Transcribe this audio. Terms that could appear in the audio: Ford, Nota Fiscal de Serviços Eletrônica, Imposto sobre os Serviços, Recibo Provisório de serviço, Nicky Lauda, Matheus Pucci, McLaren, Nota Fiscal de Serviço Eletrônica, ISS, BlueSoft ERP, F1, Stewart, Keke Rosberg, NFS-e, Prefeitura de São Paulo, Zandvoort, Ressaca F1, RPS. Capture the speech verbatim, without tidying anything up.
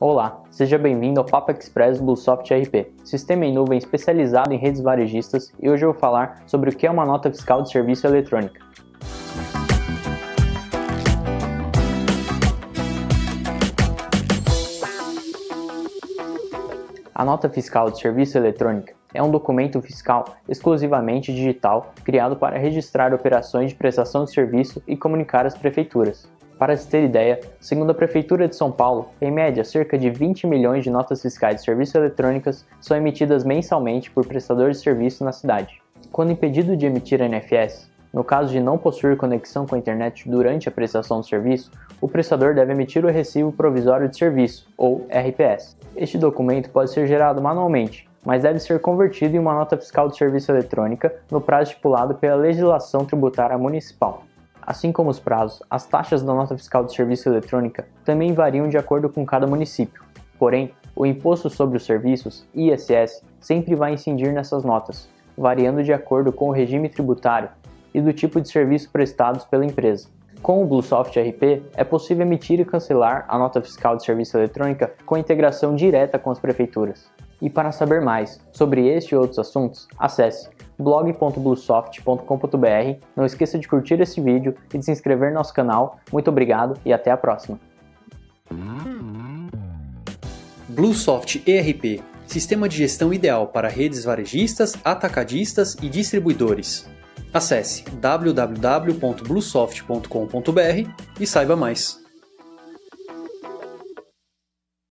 Olá, seja bem-vindo ao Papo Express BlueSoft E R P, sistema em nuvem especializado em redes varejistas, e hoje eu vou falar sobre o que é uma nota fiscal de serviço eletrônica. A nota fiscal de serviço eletrônica é um documento fiscal exclusivamente digital criado para registrar operações de prestação de serviço e comunicar às prefeituras. Para se ter ideia, segundo a Prefeitura de São Paulo, em média cerca de vinte milhões de notas fiscais de serviço eletrônicas são emitidas mensalmente por prestadores de serviço na cidade. Quando impedido de emitir a N F S, no caso de não possuir conexão com a internet durante a prestação do serviço, o prestador deve emitir o Recibo Provisório de Serviço, ou R P S. Este documento pode ser gerado manualmente, mas deve ser convertido em uma nota fiscal de serviço eletrônica no prazo estipulado pela legislação tributária municipal. Assim como os prazos, as taxas da nota fiscal de serviço eletrônica também variam de acordo com cada município. Porém, o Imposto sobre os Serviços, I S S, sempre vai incidir nessas notas, variando de acordo com o regime tributário e do tipo de serviço prestados pela empresa. Com o BlueSoft E R P, é possível emitir e cancelar a nota fiscal de serviço eletrônica com integração direta com as prefeituras. E para saber mais sobre este e outros assuntos, acesse blog ponto bluesoft ponto com ponto br. Não esqueça de curtir esse vídeo e de se inscrever no nosso canal. Muito obrigado e até a próxima. BlueSoft E R P, sistema de gestão ideal para redes varejistas, atacadistas e distribuidores. Acesse w w w ponto bluesoft ponto com ponto br e saiba mais.